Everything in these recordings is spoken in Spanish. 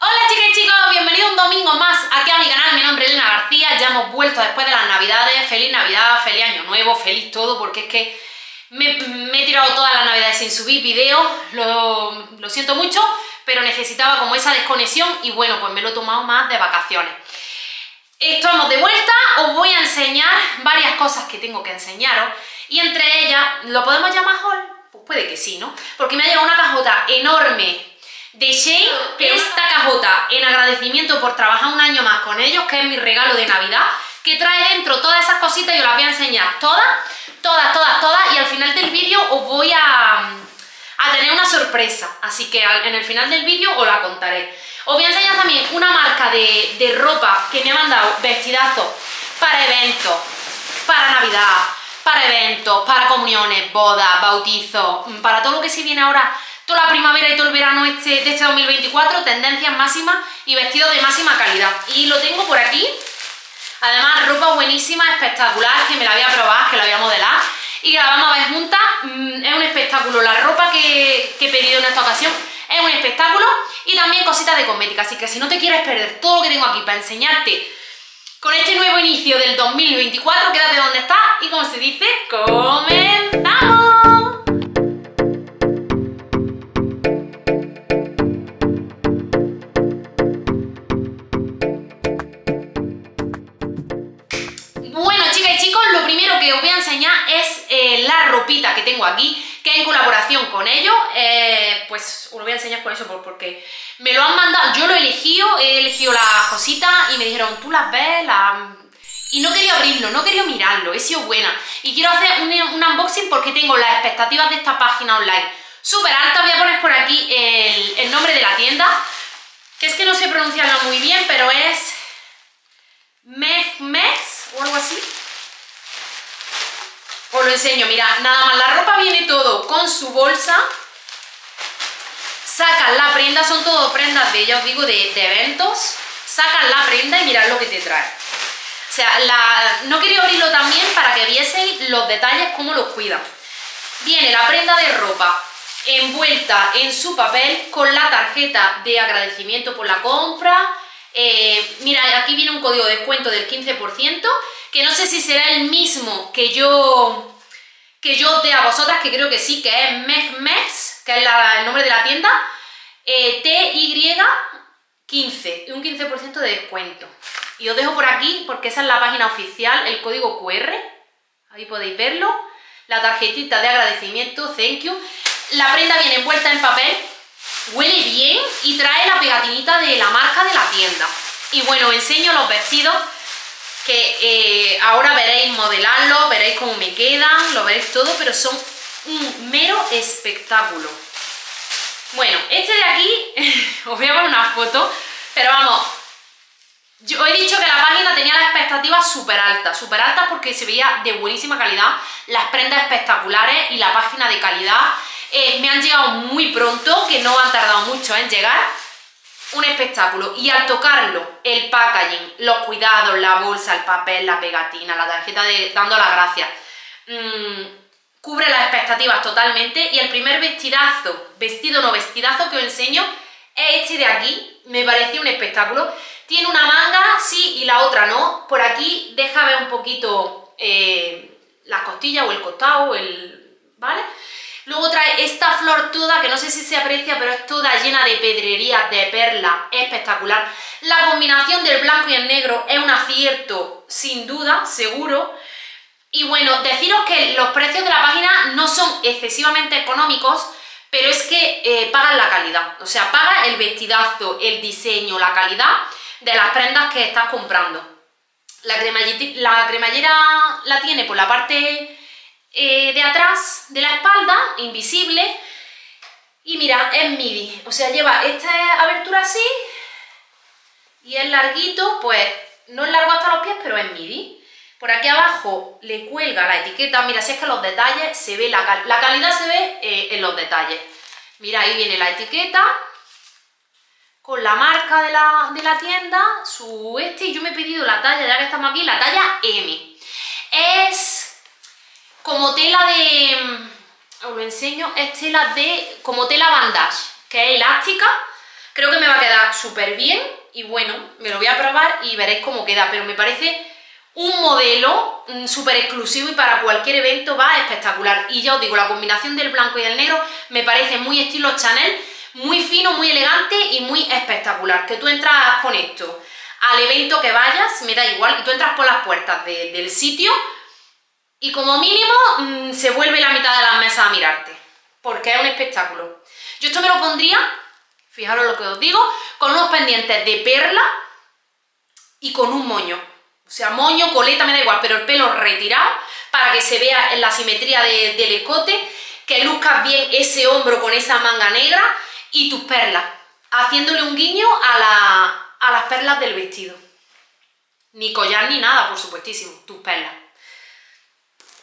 Hola chicas y chicos, bienvenidos un domingo más aquí a mi canal. Mi nombre es Elena García, ya hemos vuelto después de las navidades. Feliz Navidad, feliz Año Nuevo, feliz todo, porque es que me he tirado todas las navidades sin subir videos, lo siento mucho, pero necesitaba como esa desconexión y bueno, pues me lo he tomado más de vacaciones. Estamos de vuelta, os voy a enseñar varias cosas que tengo que enseñaros y entre ellas, ¿lo podemos llamar haul? Pues puede que sí, ¿no? Porque me ha llegado una cajota enorme de Shein, que esta cajota en agradecimiento por trabajar un año más con ellos, que es mi regalo de Navidad, que trae dentro todas esas cositas. Yo las voy a enseñar todas y al final del vídeo os voy a tener una sorpresa, así que en el final del vídeo os la contaré. Os voy a enseñar también una marca de ropa que me ha mandado vestidazos para eventos, para Navidad, para eventos, para comuniones, bodas, bautizos, para todo lo que se viene ahora, toda la primavera y todo el verano de este 2024, tendencias máximas y vestidos de máxima calidad. Y lo tengo por aquí. Además, ropa buenísima, espectacular, que me la voy a probar, que la voy a modelar y que la vamos a ver juntas. Es un espectáculo. La ropa que he pedido en esta ocasión es un espectáculo. Y también cositas de cosmética. Así que si no te quieres perder todo lo que tengo aquí para enseñarte con este nuevo inicio del 2024, quédate donde estás y, como se dice, ¡comenzamos! Que tengo aquí, que en colaboración con ellos, pues os lo voy a enseñar con eso porque me lo han mandado, yo lo he elegido las cositas y me dijeron, tú las ves, y no quería abrirlo, no quería mirarlo, he sido buena y quiero hacer un unboxing porque tengo las expectativas de esta página online súper altas. Voy a poner por aquí el nombre de la tienda, que es que no sé pronunciarlo muy bien, pero es Mew Mews o algo así. Os lo enseño, mira, nada más, la ropa viene todo con su bolsa, sacan la prenda, son todo prendas de, ya os digo, de eventos, sacan la prenda y mirad lo que te trae. O sea, no quería abrirlo también para que vieseis los detalles, cómo los cuidan. Viene la prenda de ropa envuelta en su papel con la tarjeta de agradecimiento por la compra. Mira, aquí viene un código de descuento del 15%, que no sé si será el mismo que yo dé a vosotras, que creo que sí, que es Mew Mews, que es el nombre de la tienda, TY15, un 15% de descuento. Y os dejo por aquí, porque esa es la página oficial, el código QR, ahí podéis verlo, la tarjetita de agradecimiento, thank you. La prenda viene envuelta en papel, huele bien y trae la pegatinita de la marca de la tienda. Y bueno, enseño los vestidos, que ahora veréis modelarlo, veréis cómo me quedan, lo veréis todo, pero son un mero espectáculo. Bueno, este de aquí, os voy a poner una foto, pero vamos, yo he dicho que la página tenía las expectativas súper altas porque se veía de buenísima calidad, las prendas espectaculares y la página de calidad. Me han llegado muy pronto, que no han tardado mucho en llegar. Un espectáculo, y al tocarlo, el packaging, los cuidados, la bolsa, el papel, la pegatina, la tarjeta de dando las gracias, cubre las expectativas totalmente. Y el primer vestidazo, vestidazo que os enseño es este de aquí, me pareció un espectáculo. Tiene una manga, sí, y la otra no. Por aquí deja ver un poquito las costillas o el costado, ¿vale? Luego trae esta flor toda, que no sé si se aprecia, pero es toda llena de pedrerías, de perlas, espectacular. La combinación del blanco y el negro es un acierto, sin duda, seguro. Y bueno, deciros que los precios de la página no son excesivamente económicos, pero es que pagan la calidad. O sea, paga el vestidazo, el diseño, la calidad de las prendas que estás comprando. La cremallera la tiene por la parte de atrás de la espalda, invisible, y mira, es midi, o sea, lleva esta abertura así y es larguito, pues no es largo hasta los pies, pero es midi. Por aquí abajo le cuelga la etiqueta, mira, si es que los detalles se ve, la calidad se ve en los detalles. Mira, ahí viene la etiqueta con la marca de la tienda, yo me he pedido la talla, ya que estamos aquí, la talla M. Es como tela de, os lo enseño, es tela de, como tela bandage, que es elástica. Creo que me va a quedar súper bien y bueno, me lo voy a probar y veréis cómo queda, pero me parece un modelo súper exclusivo y para cualquier evento va espectacular. Y ya os digo, la combinación del blanco y del negro me parece muy estilo Chanel, muy fino, muy elegante y muy espectacular, que tú entras con esto al evento que vayas, me da igual, y tú entras por las puertas del sitio y como mínimo se vuelve la mitad de las mesas a mirarte, porque es un espectáculo. Yo esto me lo pondría, fijaros lo que os digo, con unos pendientes de perla y con un moño, o sea, moño, coleta, me da igual, pero el pelo retirado para que se vea en la simetría del escote, que luzcas bien ese hombro con esa manga negra y tus perlas, haciéndole un guiño a las perlas del vestido. Ni collar ni nada, por supuestísimo, tus perlas.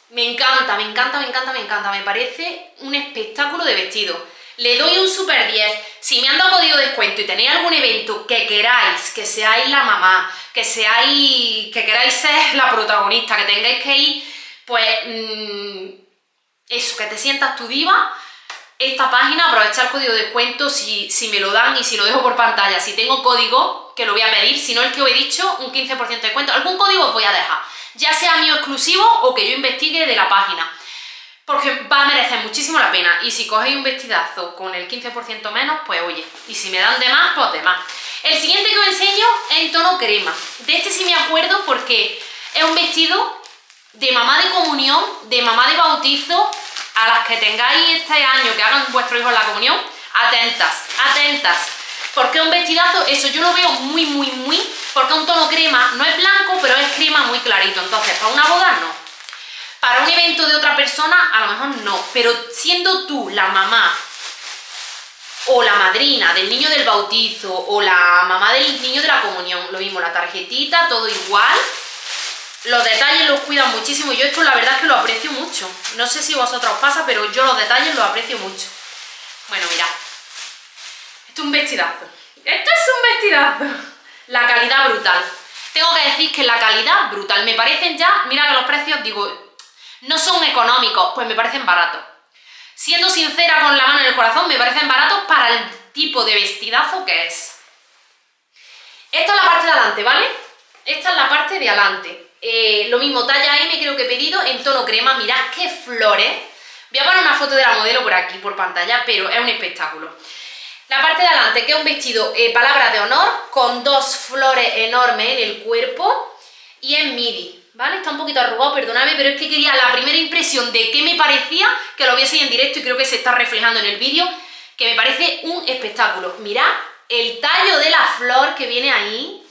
Me encanta, me encanta, me encanta, me encanta. Me parece un espectáculo de vestido. Le doy un super 10. Si me han dado código de descuento y tenéis algún evento que queráis, que seáis la mamá, que queráis ser la protagonista, que tengáis que ir, pues eso, que te sientas tu diva, esta página, aprovechar el código de descuento si me lo dan y si lo dejo por pantalla. Si tengo código, que lo voy a pedir, si no el que os he dicho, un 15% de descuento. Algún código os voy a dejar, ya sea mío exclusivo o que yo investigue de la página, porque va a merecer muchísimo la pena. Y si cogéis un vestidazo con el 15% menos, pues oye, y si me dan de más, pues de más. El siguiente que os enseño es en tono crema. De este sí me acuerdo porque es un vestido de mamá de comunión, de mamá de bautizo. A las que tengáis este año, que hagan vuestros hijos la comunión, atentas, atentas, porque un vestidazo, eso yo lo veo muy, muy, muy, porque un tono crema, no es blanco, pero es crema muy clarito. Entonces, para una boda no, para un evento de otra persona a lo mejor no, pero siendo tú la mamá o la madrina del niño del bautizo o la mamá del niño de la comunión, lo mismo, la tarjetita, todo igual. Los detalles los cuidan muchísimo y yo esto la verdad es que lo aprecio mucho. No sé si a vosotros os pasa, pero yo los detalles los aprecio mucho. Bueno, mirad. Esto es un vestidazo. ¡Esto es un vestidazo! La calidad brutal. Tengo que decir que la calidad brutal. Me parecen ya, mira que los precios, digo, no son económicos, pues me parecen baratos. Siendo sincera con la mano en el corazón, me parecen baratos para el tipo de vestidazo que es. Esta es la parte de adelante, ¿vale? Esta es la parte de adelante. Lo mismo, talla M creo que he pedido, en tono crema. Mirad qué flores. Voy a poner una foto de la modelo por aquí, por pantalla, pero es un espectáculo. La parte de adelante, que es un vestido, palabra de honor, con dos flores enormes en el cuerpo y en midi, ¿vale? Está un poquito arrugado, perdonadme, pero es que quería la primera impresión de qué me parecía, que lo viese en directo y creo que se está reflejando en el vídeo, que me parece un espectáculo. Mirad el tallo de la flor que viene ahí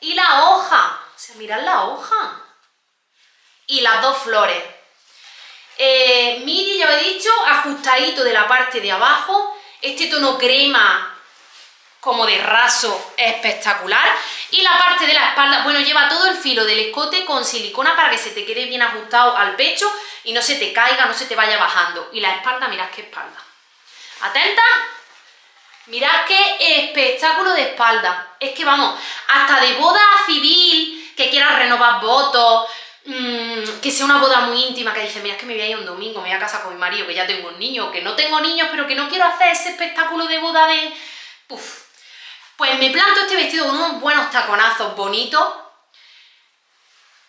y la hoja. O sea, mirad la hoja y las dos flores. Midi, ya os he dicho, ajustadito de la parte de abajo. Este tono crema como de raso espectacular. Y la parte de la espalda, bueno, lleva todo el filo del escote con silicona para que se te quede bien ajustado al pecho y no se te caiga, no se te vaya bajando. Y la espalda, mirad qué espalda. Atenta. Mirad qué espectáculo de espalda. Es que vamos, hasta de boda civil, que quieran renovar votos, que sea una boda muy íntima, que dice, mira, es que me voy a ir un domingo, me voy a casa con mi marido, que ya tengo un niño, que no tengo niños, pero que no quiero hacer ese espectáculo de boda de... Uf. Pues me planto este vestido con unos buenos taconazos bonitos,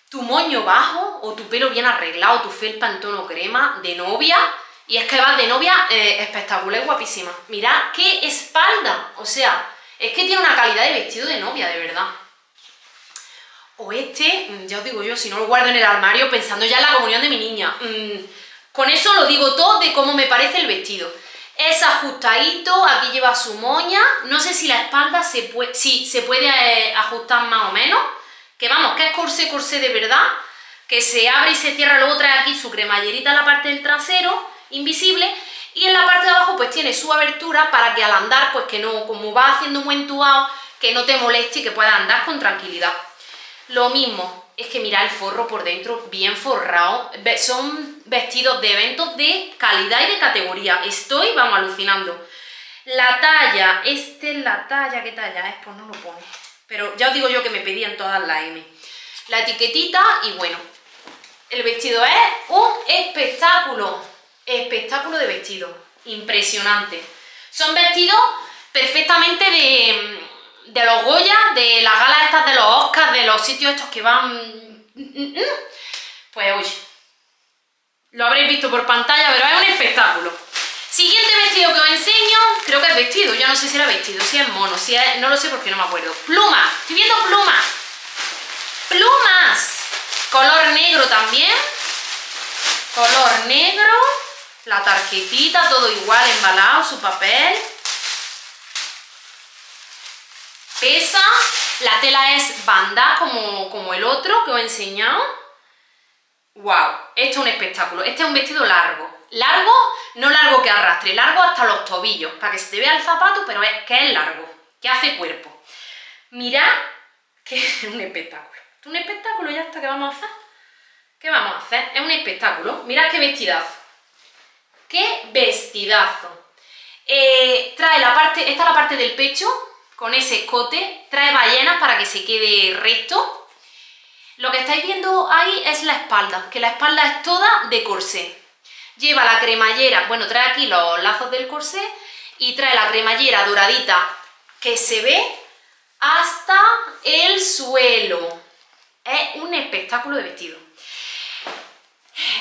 tu moño bajo, o tu pelo bien arreglado, tu felpa en tono crema, de novia, y es que vas de novia espectacular y guapísima. Mirad qué espalda, o sea, es que tiene una calidad de vestido de novia, de verdad. O este, ya os digo yo, si no lo guardo en el armario pensando ya en la comunión de mi niña. Con eso lo digo todo de cómo me parece el vestido. Es ajustadito, aquí lleva su moña. No sé si la espalda se puede... Sí, se puede ajustar más o menos. Que vamos, que es corsé, corsé de verdad. Que se abre y se cierra, luego trae aquí su cremallerita en la parte del trasero, invisible. Y en la parte de abajo pues tiene su abertura para que al andar, pues que no, como va haciendo un buen tuado, que no te moleste y que puedas andar con tranquilidad. Lo mismo, es que mirad el forro por dentro, bien forrado. Son vestidos de eventos de calidad y de categoría. Estoy, vamos, alucinando. La talla, esta es la talla, ¿qué talla es? Pues no lo pone. Pero ya os digo yo que me pedían todas las M. La etiquetita y bueno, el vestido es un espectáculo. Espectáculo de vestido. Impresionante. Son vestidos perfectamente de... de los Goya, de las galas estas de los Oscars, de los sitios estos que van... Pues uy, lo habréis visto por pantalla, pero es un espectáculo. Siguiente vestido que os enseño, creo que es vestido, ya no sé si era vestido, si es mono, si es... no lo sé porque no me acuerdo. Plumas, estoy viendo plumas. Plumas, color negro también, color negro, la tarjetita, todo igual, embalado, su papel, pesa, la tela es banda como el otro que os he enseñado. Wow, esto es un espectáculo, este es un vestido largo, largo, no largo que arrastre, largo hasta los tobillos, para que se te vea el zapato, pero es que es largo, que hace cuerpo. Mirad que es un espectáculo. Un espectáculo ya está, ¿qué vamos a hacer? ¿Qué vamos a hacer? Es un espectáculo. Mirad qué vestidazo. ¡Qué vestidazo! Trae la parte, esta es la parte del pecho, con ese escote. Trae ballenas para que se quede recto. Lo que estáis viendo ahí es la espalda, que la espalda es toda de corsé. Lleva la cremallera, bueno, trae aquí los lazos del corsé y trae la cremallera doradita que se ve hasta el suelo. Es un espectáculo de vestido.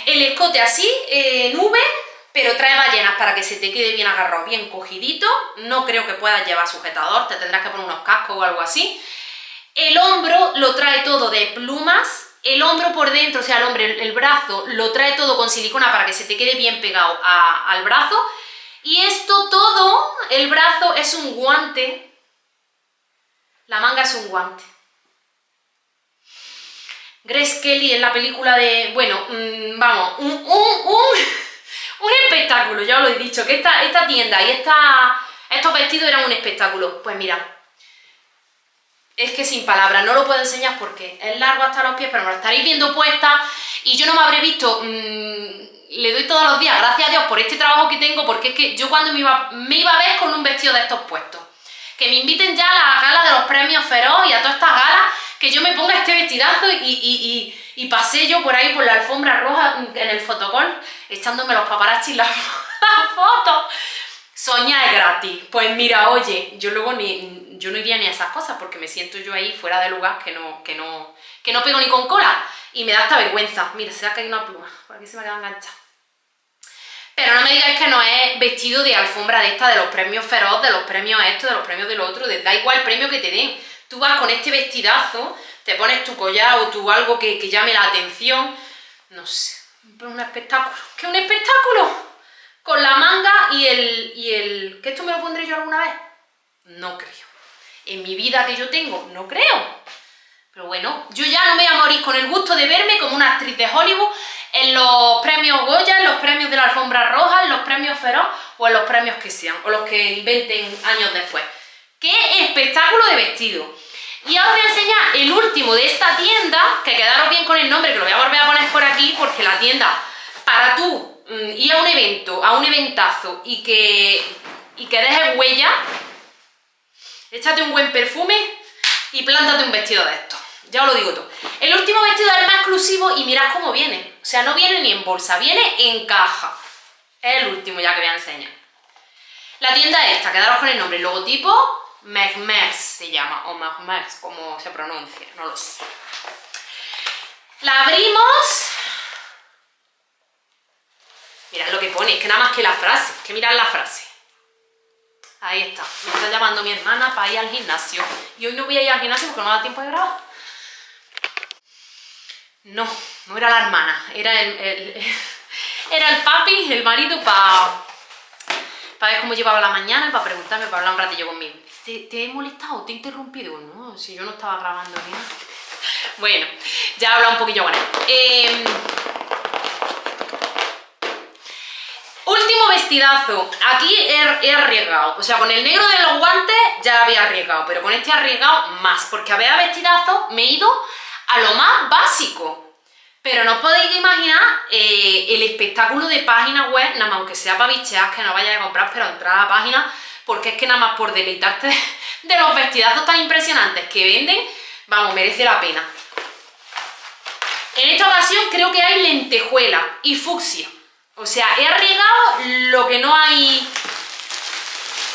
El escote así, nube, pero trae ballenas para que se te quede bien agarrado, bien cogidito. No creo que puedas llevar sujetador, te tendrás que poner unos cascos o algo así. El hombro lo trae todo de plumas. El hombro por dentro, o sea, el brazo, lo trae todo con silicona para que se te quede bien pegado al brazo. Y esto todo, el brazo es un guante. La manga es un guante. Grace Kelly en la película de... Bueno, vamos, un espectáculo, ya os lo he dicho, que esta tienda y estos vestidos eran un espectáculo. Pues mirad, es que sin palabras, no lo puedo enseñar porque es largo hasta los pies, pero me lo estaréis viendo puesta y yo no me habré visto... le doy todos los días, gracias a Dios, por este trabajo que tengo, porque es que yo cuando me iba a ver con un vestido de estos puestos. Que me inviten ya a la gala de los premios Feroz y a todas estas galas, que yo me ponga este vestidazo y pasé yo por ahí por la alfombra roja en el fotocall, echándome los paparazzi las fotos. Soñar es gratis. Pues mira, oye, yo luego yo no iría ni a esas cosas porque me siento yo ahí fuera de lugar que no pego ni con cola. Y me da hasta vergüenza. Mira, se ha caído una pluma, por aquí se me ha quedado enganchada. Pero no me digáis que no es vestido de alfombra de esta, de los premios Feroz, de los premios esto, de los premios de lo otro, da igual el premio que te den. Tú vas con este vestidazo, te pones tu collar o tu algo que llame la atención. No sé, un espectáculo. ¿Qué un espectáculo? Con la manga y el... ¿Que esto me lo pondré yo alguna vez? No creo. En mi vida que yo tengo, no creo. Pero bueno, yo ya no me voy a morir con el gusto de verme como una actriz de Hollywood en los premios Goya, en los premios de la alfombra roja, en los premios Feroz o en los premios que sean, o los que inventen años después. ¡Qué espectáculo de vestido! Y ahora os voy a enseñar el último de esta tienda, que quedaros bien con el nombre, que lo voy a volver a poner por aquí, porque la tienda, para tú ir a un evento, a un eventazo, y que dejes huella, échate un buen perfume y plántate un vestido de estos. Ya os lo digo todo. El último vestido es el más exclusivo y mirad cómo viene. O sea, no viene ni en bolsa, viene en caja. Es el último ya que voy a enseñar. La tienda esta, quedaros con el nombre. El logotipo, Mew Mews se llama, o Mew Mews, como se pronuncia, no lo sé. La abrimos. Mirad lo que pone, es que nada más que la frase, es que mirad la frase. Ahí está, me está llamando mi hermana para ir al gimnasio. Y hoy no voy a ir al gimnasio porque no me da tiempo de grabar. No, no era la hermana, era el papi, el marido, para ver cómo llevaba la mañana, para preguntarme, para hablar un ratillo conmigo. ¿Te he molestado? ¿Te he interrumpido? No, si yo no estaba grabando bien. Bueno, ya he hablado un poquillo con él. Último vestidazo. Aquí he arriesgado. O sea, con el negro de los guantes ya había arriesgado, pero con este he arriesgado más, porque a ver, a vestidazo me he ido a lo más básico. Pero no os podéis imaginar el espectáculo de página web, nada más, aunque sea para bichear, que no vayas a comprar, pero entrar a la página, porque es que nada más por deleitarte de los vestidazos tan impresionantes que venden, vamos, merece la pena. En esta ocasión creo que hay lentejuela y fucsia. O sea, he arriesgado lo que no hay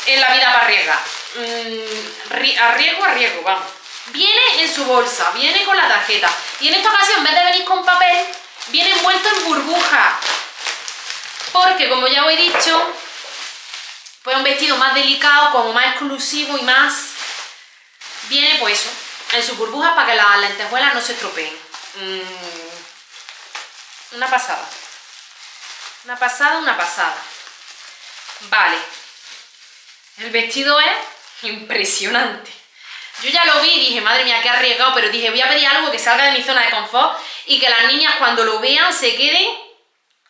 en la vida para arriesgar. a riesgo, vamos. Viene en su bolsa, viene con la tarjeta. Y en esta ocasión, en vez de venir con papel, viene envuelto en burbuja. Porque, como ya os he dicho, pues un vestido más delicado, como más exclusivo y más... Viene, pues eso, en sus burbujas para que las lentejuelas no se estropeen. Una pasada. Una pasada, una pasada. Vale. El vestido es impresionante. Yo ya lo vi y dije, madre mía, qué arriesgado. Pero dije, voy a pedir algo que salga de mi zona de confort y que las niñas cuando lo vean se queden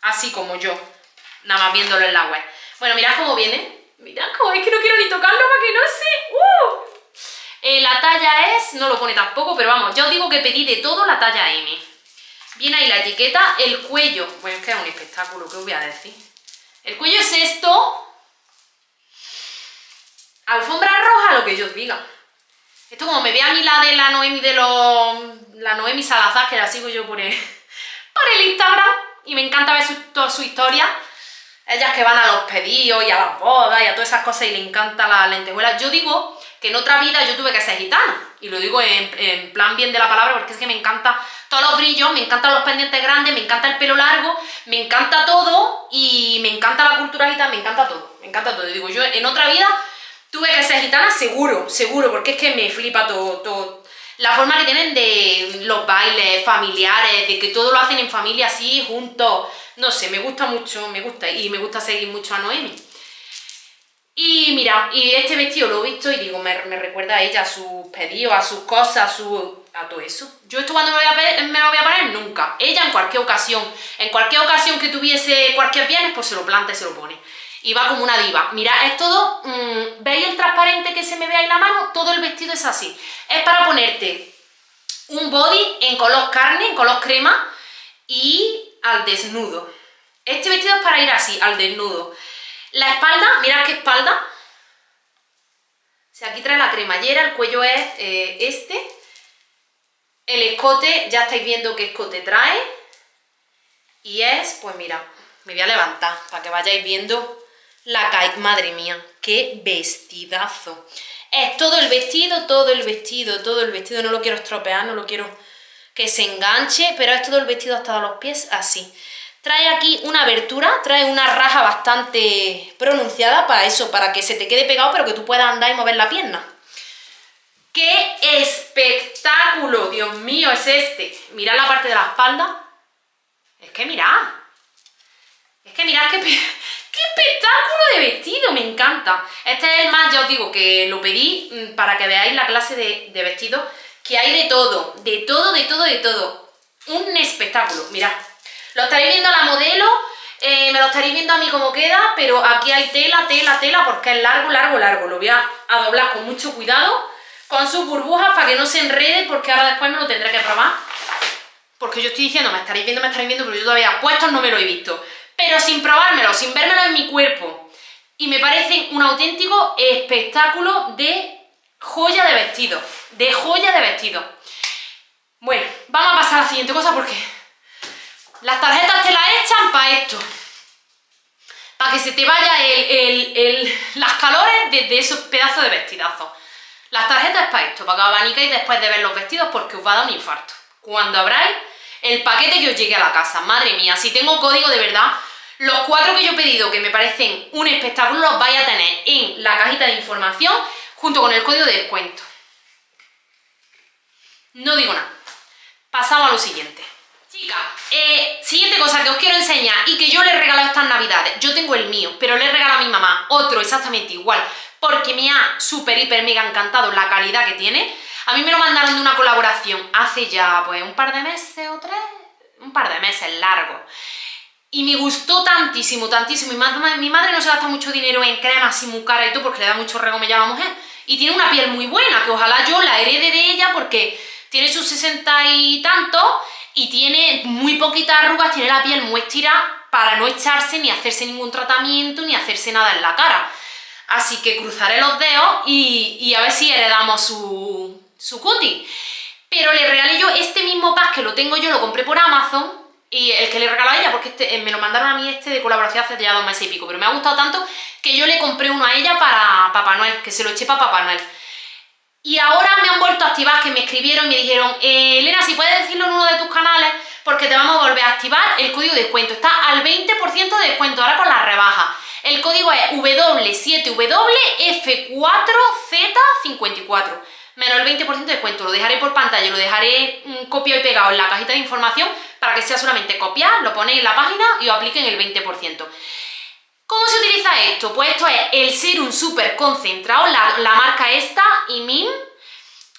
así como yo. Nada más viéndolo en la web. Bueno, mirad cómo viene. Mirad cómo, es que no quiero ni tocarlo para que no se... la talla es, no lo pone tampoco, pero vamos, ya os digo que pedí de todo la talla M. Viene ahí la etiqueta, el cuello. Bueno, es que es un espectáculo, ¿qué os voy a decir? El cuello es esto. Alfombra roja, lo que yo os diga. Esto como me ve a mí la de la Noemi la Noemi Salazar, que la sigo yo por el Instagram. Y me encanta ver toda su historia. Ellas que van a los pedidos y a las bodas y a todas esas cosas y le encanta la lentejuela. Yo digo que en otra vida yo tuve que ser gitana. Y lo digo en plan bien de la palabra, porque es que me encanta todos los brillos, me encantan los pendientes grandes, me encanta el pelo largo, me encanta todo y me encanta la cultura gitana, me encanta todo. Me encanta todo. Yo digo, yo en otra vida tuve que ser gitana seguro, seguro, porque es que me flipa todo. La forma que tienen de los bailes familiares, de que todo lo hacen en familia así, juntos. No sé, me gusta mucho, me gusta. Y me gusta seguir mucho a Noemi. Y mira, y este vestido lo he visto y digo, me recuerda a ella, a sus pedidos, a sus cosas, a todo eso. Yo esto cuando me lo voy a poner nunca. Ella en cualquier ocasión que tuviese cualquier viernes, pues se lo planta y se lo pone. Y va como una diva. Mira, es todo, ¿veis el transparente que se me ve ahí en la mano? Todo el vestido es así. Es para ponerte un body en color carne, en color crema y al desnudo. Este vestido es para ir así, al desnudo. La espalda, mirad qué espalda. O sea, aquí trae la cremallera, el cuello es este. El escote, ya estáis viendo qué escote trae. Y es, pues mira, me voy a levantar para que vayáis viendo la caída. Madre mía, qué vestidazo. Es todo el vestido, todo el vestido, todo el vestido. No lo quiero estropear, no lo quiero que se enganche, pero es todo el vestido hasta los pies así. Trae aquí una abertura, trae una raja bastante pronunciada para eso, para que se te quede pegado, pero que tú puedas andar y mover la pierna. ¡Qué espectáculo! Dios mío, es este. Mirad la parte de la espalda. Es que mirad. Es que mirad qué espectáculo de vestido, me encanta. Este es el más, ya os digo, que lo pedí para que veáis la clase de vestido, que hay de todo, de todo, de todo, de todo. Un espectáculo, mirad. Lo estaréis viendo a la modelo, me lo estaréis viendo a mí cómo queda, pero aquí hay tela, tela, tela, porque es largo, largo, largo. Lo voy a doblar con mucho cuidado, con sus burbujas para que no se enrede, porque ahora después me lo tendré que probar. Porque yo estoy diciendo, me estaréis viendo, pero yo todavía puestos no me lo he visto. Pero sin probármelo, sin vérmelo en mi cuerpo. Y me parece un auténtico espectáculo de joya de vestido. De joya de vestido. Bueno, vamos a pasar a la siguiente cosa porque... Las tarjetas te las echan para esto, para que se te vaya las calores desde esos pedazos de vestidazo. Las tarjetas es para esto, para que abaniquéis después de ver los vestidos porque os va a dar un infarto. Cuando abráis el paquete que os llegue a la casa, madre mía, si tengo código de verdad, los 4 que yo he pedido que me parecen un espectáculo los vais a tener en la cajita de información junto con el código de descuento. No digo nada, pasamos a lo siguiente. Chicas, siguiente cosa que os quiero enseñar y que yo le he regalado estas navidades. Yo tengo el mío, pero le he regalado a mi mamá otro exactamente igual, porque me ha súper, hiper, mega encantado la calidad que tiene. A mí me lo mandaron de una colaboración hace ya, pues, un par de meses o tres, un par de meses largo. Y me gustó tantísimo, tantísimo. Mi madre no se gasta mucho dinero en cremas y muy cara y todo, porque le da mucho rego, me llama mujer. Y tiene una piel muy buena, que ojalá yo la herede de ella, porque tiene sus 60 y tantos... y tiene muy poquitas arrugas, tiene la piel muy estirada para no echarse ni hacerse ningún tratamiento ni hacerse nada en la cara. Así que cruzaré los dedos y a ver si heredamos su cutie. Pero le regalé yo este mismo pack que lo tengo yo, lo compré por Amazon Y el que le regaló a ella, porque me lo mandaron a mí de colaboración hace ya 2 meses y pico, pero me ha gustado tanto que yo le compré uno a ella para Papá Noel, que se lo eché para Papá Noel. Y ahora me han vuelto a activar, que me escribieron y me dijeron, Elena, si puedes decirlo en uno de tus canales, porque te vamos a volver a activar el código de descuento. Está al 20% de descuento ahora con la rebaja. El código es W7WF4Z54. Menos el 20% de descuento. Lo dejaré por pantalla, lo dejaré copiado y pegado en la cajita de información para que sea solamente copiar, lo ponéis en la página y os apliquen el 20%. ¿Cómo se utiliza esto? Pues esto es el serum súper concentrado, la marca esta, Imim.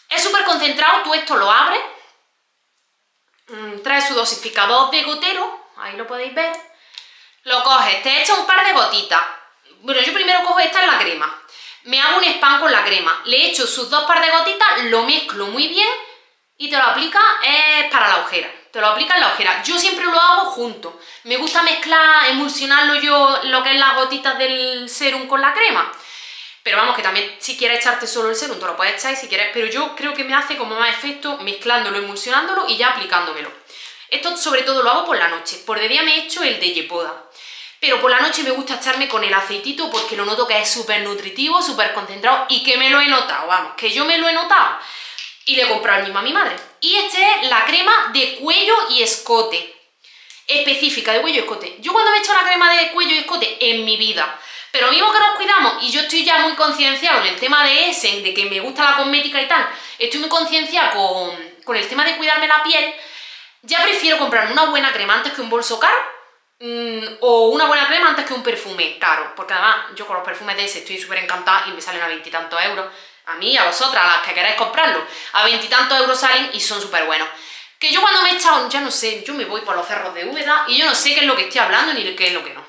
Es súper concentrado, tú esto lo abres, trae su dosificador de gotero, ahí lo podéis ver, lo coges, te echas un par de gotitas. Bueno, yo primero cojo esta en la crema. Me hago un spam con la crema, le echo sus 2 par de gotitas, lo mezclo muy bien y te lo aplica para la ojera. Te lo aplica en la ojera. Yo siempre lo hago junto. Me gusta mezclar, emulsionarlo yo, lo que es las gotitas del serum con la crema. Pero vamos, que también si quieres echarte solo el serum, te lo puedes echar si quieres. Pero yo creo que me hace como más efecto mezclándolo, emulsionándolo y ya aplicándomelo. Esto sobre todo lo hago por la noche. Por de día me echo el de Yepoda. Pero por la noche me gusta echarme con el aceitito porque lo noto que es súper nutritivo, súper concentrado y que me lo he notado, vamos, que yo me lo he notado. Y le he comprado el mismo a mi madre. Y esta es la crema de cuello y escote, específica de cuello y escote. Yo cuando me he hecho la crema de cuello y escote en mi vida, pero mismo que nos cuidamos, y yo estoy ya muy concienciada en el tema de Essen, de que me gusta la cosmética y tal, estoy muy concienciada con el tema de cuidarme la piel, ya prefiero comprarme una buena crema antes que un bolso caro, o una buena crema antes que un perfume caro, porque además yo con los perfumes de ese estoy súper encantada y me salen a 20 y tantos euros, a mí, a vosotras, a las que queráis comprarlo, a 20 y tantos euros salen y son súper buenos. Que yo cuando me he echado, ya no sé, yo me voy por los cerros de Úbeda y yo no sé qué es lo que estoy hablando ni qué es lo que no.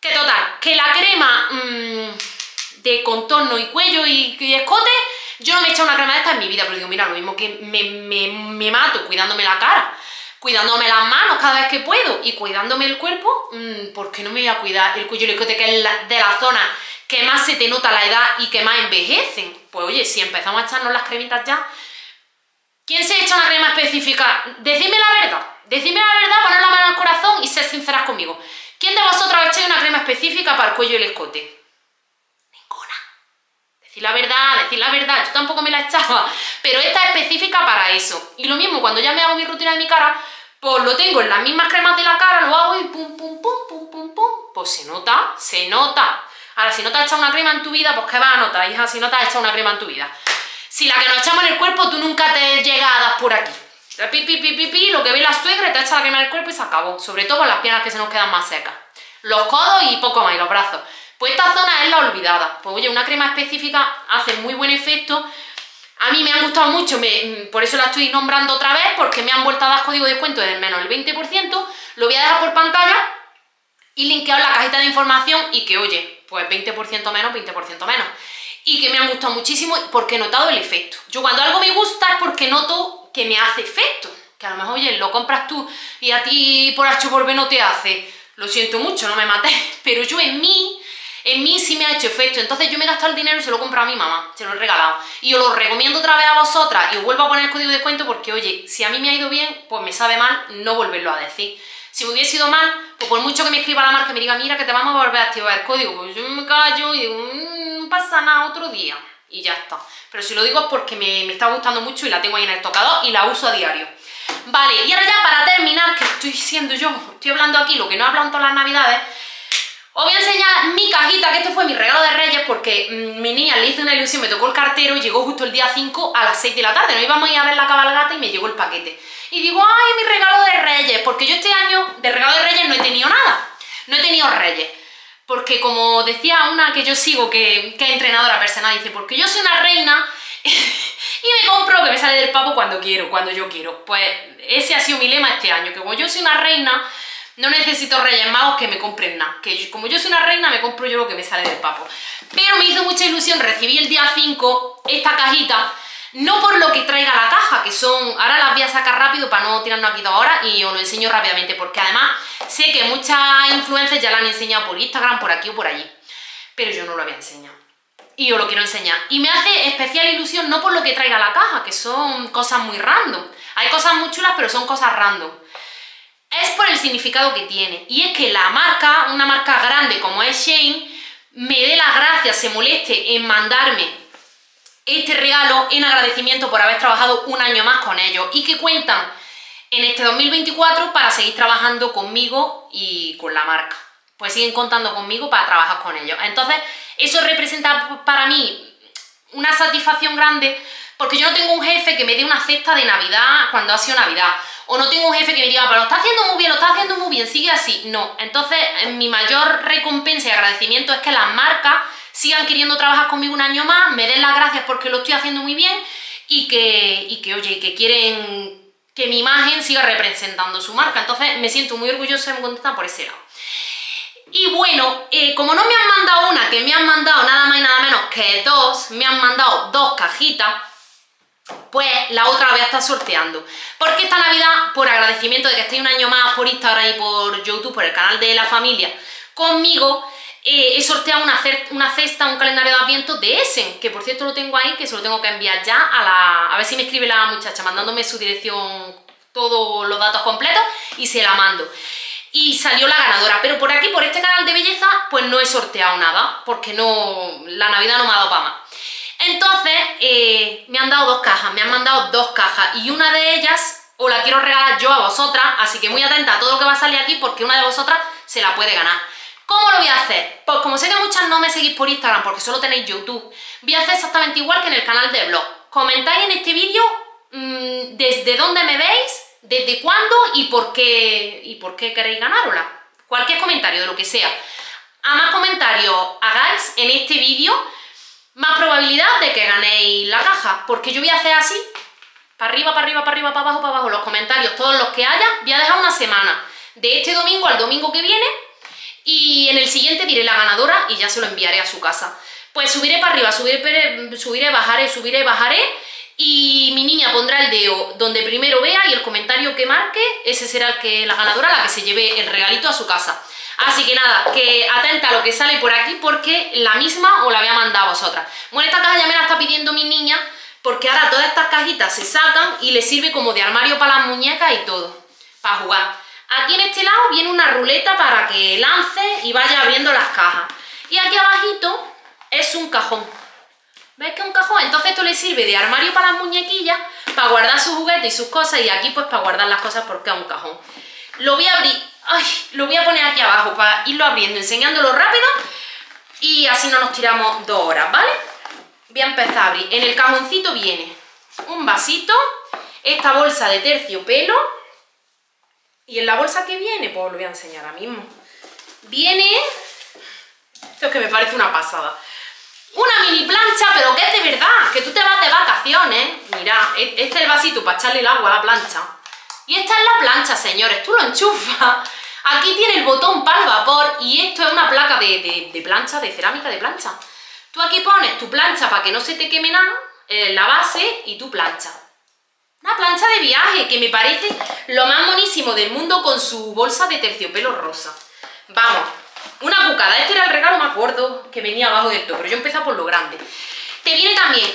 Que total, que la crema de contorno y cuello y escote, yo no me he echado una crema de esta en mi vida, pero digo, mira, lo mismo que me mato cuidándome la cara, cuidándome las manos cada vez que puedo y cuidándome el cuerpo, ¿por qué no me voy a cuidar el cuello y el escote, que es de la zona que más se te nota la edad y que más envejecen? Pues oye, si empezamos a echarnos las cremitas ya. ¿Quién se echa una crema específica? Decidme la verdad, poned la mano al corazón y sed sinceras conmigo. ¿Quién de vosotras echáis una crema específica para el cuello y el escote? Ninguna. Decid la verdad, yo tampoco me la echaba, pero esta es específica para eso. Y lo mismo cuando ya me hago mi rutina de mi cara, pues lo tengo en las mismas cremas de la cara, lo hago y pum, pum, pum, pum, pum, pum, pues se nota, se nota. Ahora, si no te has echado una crema en tu vida, pues ¿qué vas a notar, hija? Si no te has echado una crema en tu vida. Si la que nos echamos en el cuerpo, tú nunca te llegas a dar por aquí. Pi, pi, pi, pi, pi, lo que ve la suegra, te echa la crema en el cuerpo y se acabó. Sobre todo con las piernas que se nos quedan más secas. Los codos y poco más, y los brazos. Pues esta zona es la olvidada. Pues oye, una crema específica hace muy buen efecto. A mí me han gustado mucho, por eso la estoy nombrando otra vez, porque me han vuelto a dar código de descuento del menos el 20%. Lo voy a dejar por pantalla y linkeado en la cajita de información y que, oye, pues 20% menos, 20% menos. Y que me han gustado muchísimo porque he notado el efecto. Yo cuando algo me gusta es porque noto que me hace efecto. Que a lo mejor, oye, lo compras tú y a ti por H o por B no te hace. Lo siento mucho, no me mates, pero yo en mí sí me ha hecho efecto. Entonces yo me he gastado el dinero y se lo he comprado a mi mamá, se lo he regalado. Y os lo recomiendo otra vez a vosotras y os vuelvo a poner el código de descuento porque, oye, si a mí me ha ido bien, pues me sabe mal no volverlo a decir. Si me hubiese ido mal, pues por mucho que me escriba la marca y me diga, mira, que te vamos a volver a activar el código, pues yo me callo y digo, no pasa nada, otro día. Y ya está. Pero si lo digo es porque me está gustando mucho y la tengo ahí en el tocador y la uso a diario. Vale, y ahora ya para terminar, que estoy diciendo yo, estoy hablando aquí lo que no he hablado en todas las navidades, os voy a enseñar mi cajita, que este fue mi regalo de Reyes, porque mi niña le hizo una ilusión, me tocó el cartero y llegó justo el día 5 a las 6 de la tarde. Nos íbamos a ir a ver la cabalgata y me llegó el paquete. Y digo, ay, mi regalo de Reyes, porque yo este año de regalo de Reyes no he tenido nada. No he tenido Reyes. Porque como decía una que yo sigo, que es entrenadora personal, dice, porque yo soy una reina y me compro que me sale del papo cuando quiero, cuando yo quiero. Pues ese ha sido mi lema este año, que como yo soy una reina, no necesito reyes magos que me compren nada, que yo, como yo soy una reina, me compro yo lo que me sale del papo. Pero me hizo mucha ilusión, recibí el día 5 esta cajita, no por lo que traiga la caja, que son... Ahora las voy a sacar rápido para no tirarnos aquí 2 horas y os lo enseño rápidamente, porque además sé que muchas influencers ya la han enseñado por Instagram, por aquí o por allí, pero yo no lo había enseñado y os lo quiero enseñar. Y me hace especial ilusión no por lo que traiga la caja, que son cosas muy random. Hay cosas muy chulas, pero son cosas random. es por el significado que tiene, y es que la marca, una marca grande como es Shein, me dé las gracias, se moleste en mandarme este regalo en agradecimiento por haber trabajado un año más con ellos y que cuentan en este 2024 para seguir trabajando conmigo y con la marca. Pues siguen contando conmigo para trabajar con ellos. Entonces, eso representa para mí una satisfacción grande, porque yo no tengo un jefe que me dé una cesta de Navidad cuando ha sido Navidad, o no tengo un jefe que me diga, pero lo está haciendo muy bien, lo está haciendo muy bien, sigue así. No, entonces mi mayor recompensa y agradecimiento es que las marcas sigan queriendo trabajar conmigo un año más, me den las gracias porque lo estoy haciendo muy bien y que quieren que mi imagen siga representando su marca. Entonces me siento muy orgullosa y muy contenta por ese lado. Y bueno, como no me han mandado una, que me han mandado nada más y nada menos que dos, me han mandado dos cajitas, pues la otra la voy a estar sorteando. Porque esta Navidad, por agradecimiento de que estoy un año más por Instagram y por YouTube, por el canal de la familia, conmigo, he sorteado una cesta, un calendario de adviento de Essen, que por cierto lo tengo ahí, que se lo tengo que enviar ya a la... A ver si me escribe la muchacha mandándome su dirección, todos los datos completos, y se la mando. Y salió la ganadora, pero por aquí, por este canal de belleza, pues no he sorteado nada, porque no, la Navidad no me ha dado para más. Entonces, me han dado dos cajas, y una de ellas os la quiero regalar yo a vosotras, así que muy atenta a todo lo que va a salir aquí, porque una de vosotras se la puede ganar. ¿Cómo lo voy a hacer? Pues como sé que muchas no me seguís por Instagram, porque solo tenéis YouTube, voy a hacer exactamente igual que en el canal de blog. Comentáis en este vídeo desde dónde me veis, desde cuándo y por qué queréis ganárosla. Cualquier comentario, de lo que sea. A más comentarios hagáis en este vídeo, más probabilidad de que ganéis la caja, porque yo voy a hacer así, para arriba, para arriba, para arriba, para abajo, los comentarios, todos los que haya. Voy a dejar una semana, de este domingo al domingo que viene, y en el siguiente diré la ganadora y ya se lo enviaré a su casa. Pues subiré para arriba, subiré, bajaré, y mi niña pondrá el dedo donde primero vea y el comentario que marque, ese será el que, la ganadora, la que se lleve el regalito a su casa. Así que nada, que atenta a lo que sale por aquí, porque la misma os la voy a mandar a vosotras. Bueno, esta caja ya me la está pidiendo mi niña, porque ahora todas estas cajitas se sacan y le sirve como de armario para las muñecas y todo, para jugar. Aquí en este lado viene una ruleta para que lance y vaya abriendo las cajas. Y aquí abajito es un cajón. ¿Ves que es un cajón? Entonces esto le sirve de armario para las muñequillas, para guardar sus juguetes y sus cosas, y aquí pues para guardar las cosas porque es un cajón. Lo voy a abrir, ay, lo voy a poner aquí abajo para irlo abriendo, enseñándolo rápido, y así no nos tiramos 2 horas, ¿vale? Voy a empezar a abrir. En el cajoncito viene un vasito, esta bolsa de terciopelo, y en la bolsa que viene, pues os lo voy a enseñar ahora mismo, viene... Esto es que me parece una pasada. Una mini plancha, pero que es de verdad, que tú te vas de vacaciones. Mira, este es el vasito para echarle el agua a la plancha. Y esta es la plancha, señores, tú lo enchufas. Aquí tiene el botón para el vapor y esto es una placa de plancha, de cerámica de plancha. Tú aquí pones tu plancha para que no se te queme nada, la base y tu plancha. Una plancha de viaje que me parece lo más monísimo del mundo con su bolsa de terciopelo rosa. Vamos. Una cucada, este era el regalo, me acuerdo, que venía abajo del todo, pero yo empecé por lo grande. Te viene también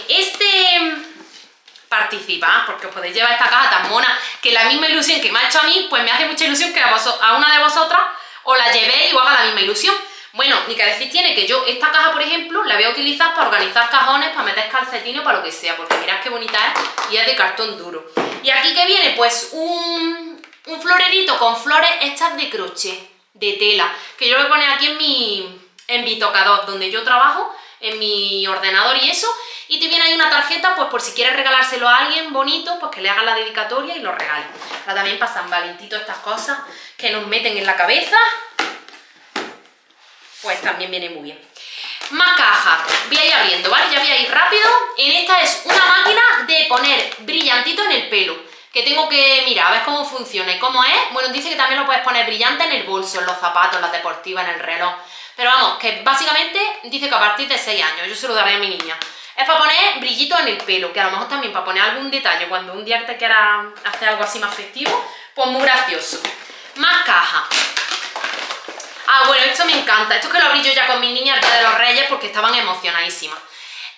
participa, porque os podéis llevar esta caja tan mona, que la misma ilusión que me ha hecho a mí, pues me hace mucha ilusión que a una de vosotras os la llevéis y os haga la misma ilusión. Bueno, ni que decir tiene que yo esta caja, por ejemplo, la voy a utilizar para organizar cajones, para meter calcetines, para lo que sea, porque mirad qué bonita es, y es de cartón duro. Y aquí que viene, pues un florerito con flores hechas de crochet, de tela, que yo lo voy a poner aquí en mi tocador, donde yo trabajo, en mi ordenador y eso, y te viene ahí una tarjeta, pues por si quieres regalárselo a alguien bonito, pues que le hagan la dedicatoria y lo regalen. Ahora también para San Valentito, estas cosas que nos meten en la cabeza, pues también viene muy bien. Más cajas, voy a ir abriendo, ¿vale? Ya voy a ir rápido. En esta es una máquina de poner brillantito en el pelo, que tengo que mirar a ver cómo funciona y cómo es. Bueno, dice que también lo puedes poner brillante en el bolso, en los zapatos, en las deportivas, en el reloj. Pero vamos, que básicamente dice que a partir de 6 años, yo se lo daré a mi niña. Es para poner brillitos en el pelo, que a lo mejor también para poner algún detalle, cuando un día te quieras hacer algo así más festivo, pues muy gracioso. Más caja. Ah, bueno, esto me encanta. Esto es que lo abrí yo ya con mi niña el día de los Reyes porque estaban emocionadísimas.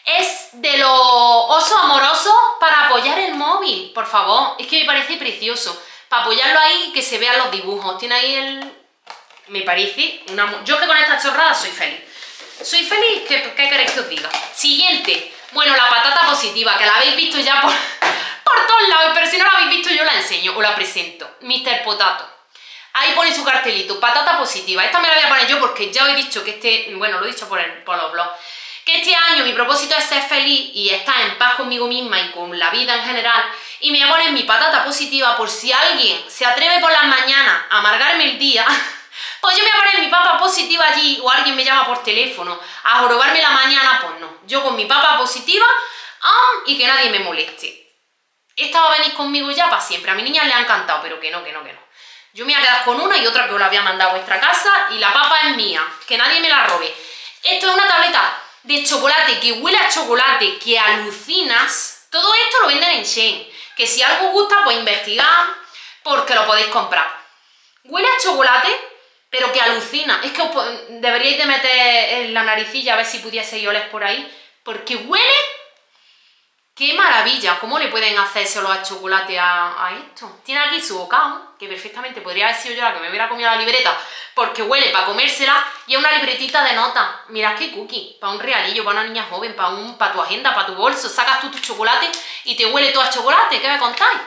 Es de los osos amorosos para apoyar el móvil, por favor. Es que me parece precioso. para apoyarlo ahí y que se vean los dibujos. Tiene ahí el... Me parece una... Yo que con esta chorrada soy feliz. Soy feliz, ¿qué queréis que os diga? Siguiente. Bueno, la patata positiva, que la habéis visto ya por todos lados, pero si no la habéis visto yo la enseño o la presento. Mr. Potato. Ahí pone su cartelito, patata positiva. Esta me la voy a poner yo porque ya os he dicho que este... Bueno, lo he dicho por los blogs. Que este año mi propósito es ser feliz y estar en paz conmigo misma y con la vida en general. Y me voy a poner mi patata positiva por si alguien se atreve por las mañanas a amargarme el día... Pues yo me voy a poner mi papa positiva allí, o alguien me llama por teléfono a jorobarme la mañana, pues no. Yo con mi papa positiva, y que nadie me moleste. Esta va a venir conmigo ya para siempre. A mi niña le ha encantado, pero que no, que no, que no. Yo me voy a quedar con una y otra que os la voy a mandar a vuestra casa, y la papa es mía, que nadie me la robe. Esto es una tableta de chocolate que huele a chocolate, que alucinas. Todo esto lo venden en Shein, que si algo os gusta, pues investigad, porque lo podéis comprar. Huele a chocolate... Pero que alucina, es que os deberíais de meter en la naricilla a ver si pudiese oler por ahí, porque huele, qué maravilla. ¿Cómo le pueden hacer solo a chocolate a esto? Tiene aquí su bocado, que perfectamente podría haber sido yo la que me hubiera comido la libreta, porque huele para comérsela, y es una libretita de notas. Mirad qué cookie, para un realillo, para una niña joven, para tu agenda, para tu bolso, sacas tú tu chocolate y te huele todo a chocolate. ¿Qué me contáis?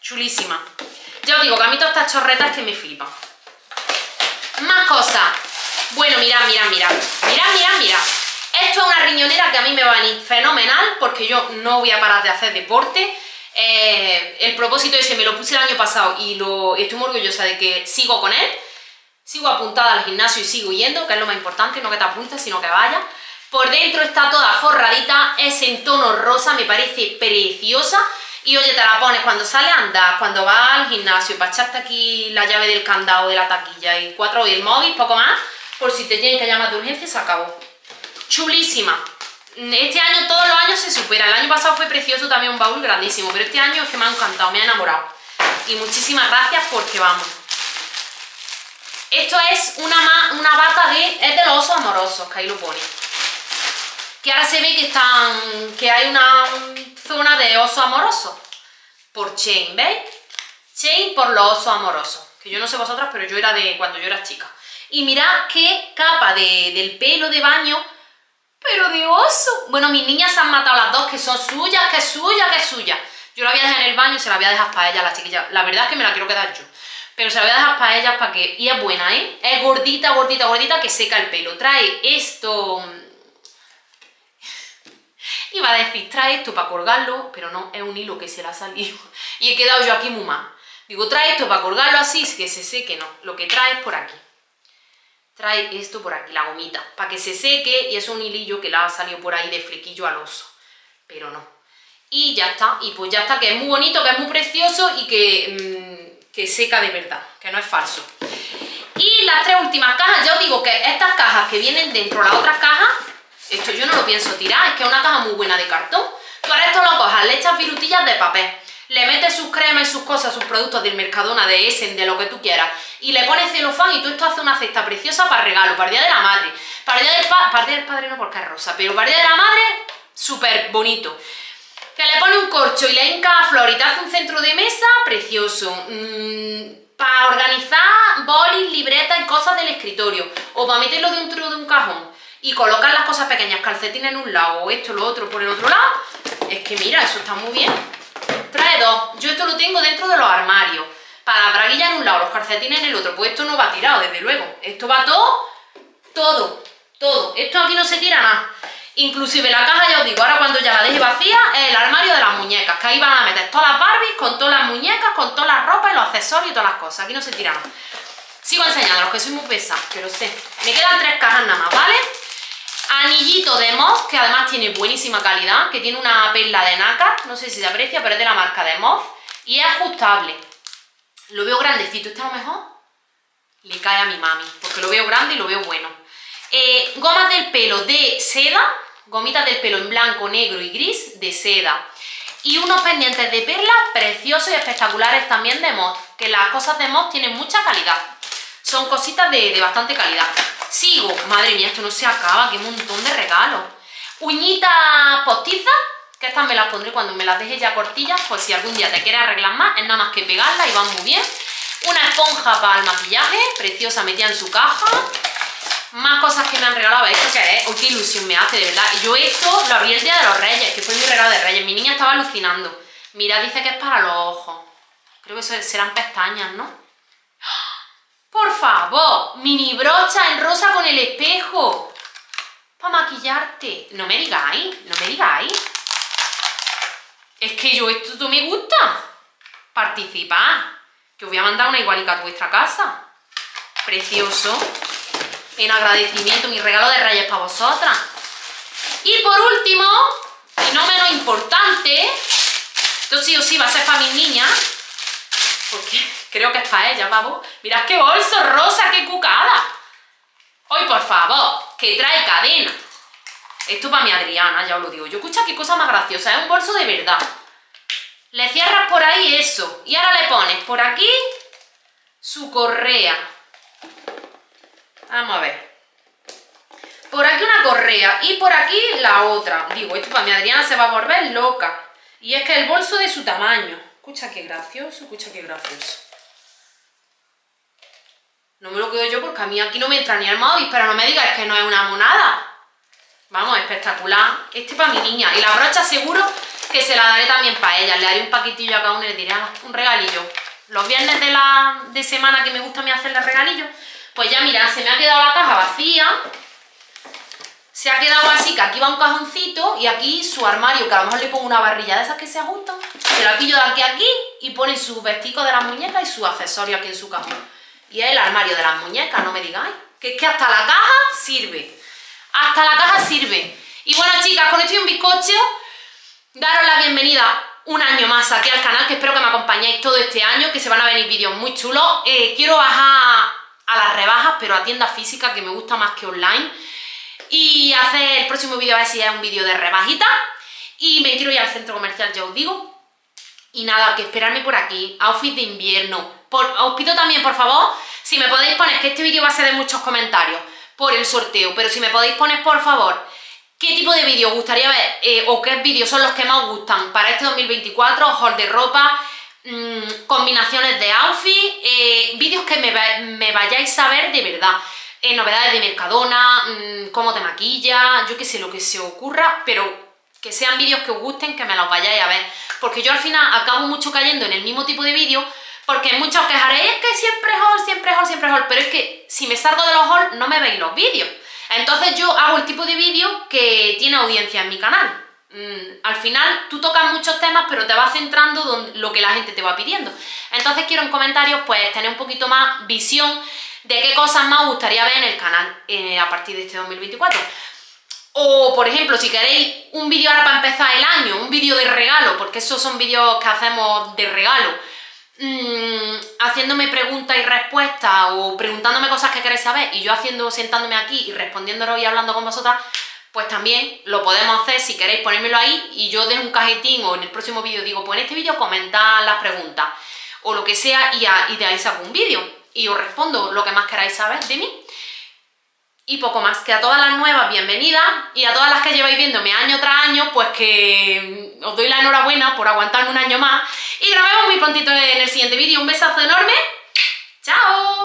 Chulísima. Ya os digo que a mí todas estas chorretas que me flipan. Más cosas. Bueno, mirad. Esto es una riñonera que a mí me va a venir fenomenal, porque yo no voy a parar de hacer deporte. El propósito ese me lo puse el año pasado y estoy muy orgullosa de que sigo con él. Sigo apuntada al gimnasio y sigo yendo, que es lo más importante, no que te apuntes, sino que vayas. Por dentro está toda forradita, es en tono rosa, me parece preciosa. Y oye, te la pones cuando sales a andar, cuando vas al gimnasio, para echarte aquí la llave del candado de la taquilla y el móvil, poco más, por si te tienen que llamar de urgencia, se acabó. Chulísima. Este año, todos los años se supera. El año pasado fue precioso, también un baúl grandísimo, pero este año es que me ha encantado, me ha enamorado. Y muchísimas gracias porque vamos. Esto es una bata es de los osos amorosos, que ahí lo pone. Que ahora se ve que hay una zona de oso amoroso por Shein, ¿veis? Shein por los osos amorosos, que yo no sé vosotras, pero yo era de cuando yo era chica. Y mirad qué capa del pelo de baño, pero de oso. Bueno, mis niñas se han matado las dos, que son suyas, que es suya, que es suya. Yo la voy a dejar en el baño y se la voy a dejar para ellas, la chiquilla. La verdad es que me la quiero quedar yo, pero se la voy a dejar para ellas, para que... Y es buena, ¿eh? Es gordita, gordita, gordita, que seca el pelo. Trae esto... Iba a decir, trae esto para colgarlo, pero no, es un hilo que se le ha salido. Y he quedado yo aquí muy mal. Digo, trae esto para colgarlo así, que se seque, no. Lo que trae es por aquí. Trae esto por aquí, la gomita, para que se seque, y es un hilillo que le ha salido por ahí de flequillo al oso. Pero no. Y ya está, y pues ya está, que es muy bonito, que es muy precioso y que seca de verdad, que no es falso. Y las tres últimas cajas, ya os digo que estas cajas que vienen dentro de las otras cajas... Esto yo no lo pienso tirar, es que es una caja muy buena de cartón. Tú ahora esto lo cojas, le echas virutillas de papel, le metes sus cremas y sus cosas, sus productos del Mercadona, de Essen, de lo que tú quieras, y le pones celofán, y tú esto hace una cesta preciosa para regalo, para el día de la madre, para el día del padre, no porque es rosa, pero para el día de la madre, súper bonito. Que le pones un corcho y le hinca flor y te hace un centro de mesa precioso. Para organizar bolis, libretas y cosas del escritorio, o para meterlo dentro de un cajón. Y colocar las cosas pequeñas, calcetines en un lado, o esto, lo otro, por el otro lado. Es que mira, eso está muy bien. Trae dos. Yo esto lo tengo dentro de los armarios. Para la braguilla en un lado, los calcetines en el otro. Pues esto no va tirado, desde luego. Esto va todo. Esto aquí no se tira nada. Inclusive la caja, ya os digo, ahora cuando ya la deje vacía, es el armario de las muñecas. Que ahí van a meter todas las Barbies, con todas las muñecas, con todas las ropas, los accesorios y todas las cosas. Aquí no se tira nada. Sigo enseñándolos, que soy muy pesada, que lo sé. Me quedan tres cajas nada más, ¿vale? Anillito de Mod, que además tiene buenísima calidad, que tiene una perla de nácar, no sé si se aprecia, pero es de la marca de Mod, y es ajustable. Lo veo grandecito, este a lo mejor le cae a mi mami, porque lo veo grande y lo veo bueno. Gomas del pelo de seda, gomitas del pelo en blanco, negro y gris de seda. Y unos pendientes de perlas preciosos y espectaculares también de Mod, que las cosas de Mod tienen mucha calidad. Son cositas de bastante calidad. Sigo. Madre mía, esto no se acaba. Qué montón de regalos. Uñitas postizas que estas me las pondré cuando me las deje ya cortillas, pues si algún día te quieres arreglar más, es nada más que pegarlas y van muy bien. Una esponja para el maquillaje, preciosa, metida en su caja. Más cosas que me han regalado. Esto que es, oh, qué ilusión me hace, de verdad. Yo esto lo abrí el día de los Reyes, que fue mi regalo de Reyes. Mi niña estaba alucinando. Mira, dice que es para los ojos. Creo que eso serán pestañas, ¿no? ¡Por favor! Mini brocha en rosa con el espejo. Para maquillarte. No me digáis, no me digáis. Es que yo esto me gusta. Participad. Que os voy a mandar una igualica a vuestra casa. Precioso. En agradecimiento, mi regalo de Reyes para vosotras. Y por último, y no menos importante, esto sí o sí va a ser para mis niñas, porque creo que es para ellas, vamos. Mirad qué bolso rosa, qué cucada. Hoy, por favor, que trae cadena. Esto para mi Adriana, ya os lo digo. Yo escucha qué cosa más graciosa, es un bolso de verdad. Le cierras por ahí eso, y ahora le pones por aquí su correa. Vamos a ver. Por aquí una correa y por aquí la otra. Digo, esto para mi Adriana se va a volver loca. Y es que el bolso de su tamaño. Escucha qué gracioso, escucha qué gracioso. No me lo quedo yo porque a mí aquí no me entra ni el móvil, pero no me digas que no es una monada. Vamos, espectacular. Este para mi niña. Y la brocha seguro que se la daré también para ella. Le haré un paquetillo a cada uno y le diré un regalillo. Los viernes de semana que me gusta a mí hacerle regalillos. Pues ya mirad, se me ha quedado la caja vacía. Se ha quedado así, que aquí va un cajoncito y aquí su armario, que a lo mejor le pongo una barrilla de esas que se ajustan. Se la pillo de aquí a aquí y pone sus vestidos de las muñecas y su accesorio aquí en su cajón. Y es el armario de las muñecas, no me digáis. Que es que hasta la caja sirve. Hasta la caja sirve. Y bueno, chicas, con esto y un bizcocho, daros la bienvenida un año más aquí al canal, que espero que me acompañéis todo este año, que se van a venir vídeos muy chulos. Quiero bajar a las rebajas, pero a tienda física, que me gusta más que online, y hacer el próximo vídeo a ver si es un vídeo de rebajita. Y me quiero ir al centro comercial, ya os digo. Y nada, que esperarme por aquí, outfit de invierno. Os pido también, por favor, si me podéis poner, que este vídeo va a ser de muchos comentarios por el sorteo, pero si me podéis poner, por favor, qué tipo de vídeo os gustaría ver, o qué vídeos son los que más os gustan para este 2024, haul de ropa, combinaciones de outfit, vídeos que me vayáis a ver de verdad, novedades de Mercadona, cómo te maquillas, yo qué sé, lo que se ocurra, pero que sean vídeos que os gusten, que me los vayáis a ver, porque yo al final acabo mucho cayendo en el mismo tipo de vídeo, porque muchos quejaréis, es que siempre haul, siempre haul, siempre haul, pero es que si me salgo de los haul no me veis los vídeos, entonces yo hago el tipo de vídeo que tiene audiencia en mi canal. Al final tú tocas muchos temas, pero te vas centrando donde lo que la gente te va pidiendo. Entonces quiero en comentarios pues tener un poquito más visión de qué cosas más os gustaría ver en el canal a partir de este 2024. O por ejemplo, si queréis un vídeo ahora para empezar el año, un vídeo de regalo, porque esos son vídeos que hacemos de regalo, haciéndome preguntas y respuestas, o preguntándome cosas que queréis saber y yo sentándome aquí y respondiéndolo y hablando con vosotras, pues también lo podemos hacer. Si queréis ponérmelo ahí y yo dejo un cajetín, o en el próximo vídeo digo, pues en este vídeo comentad las preguntas o lo que sea y dais algún vídeo y os respondo lo que más queráis saber de mí. Y poco más, que a todas las nuevas bienvenidas, y a todas las que lleváis viéndome año tras año, pues que os doy la enhorabuena por aguantarme un año más. Y nos vemos muy prontito en el siguiente vídeo. Un besazo enorme. ¡Chao!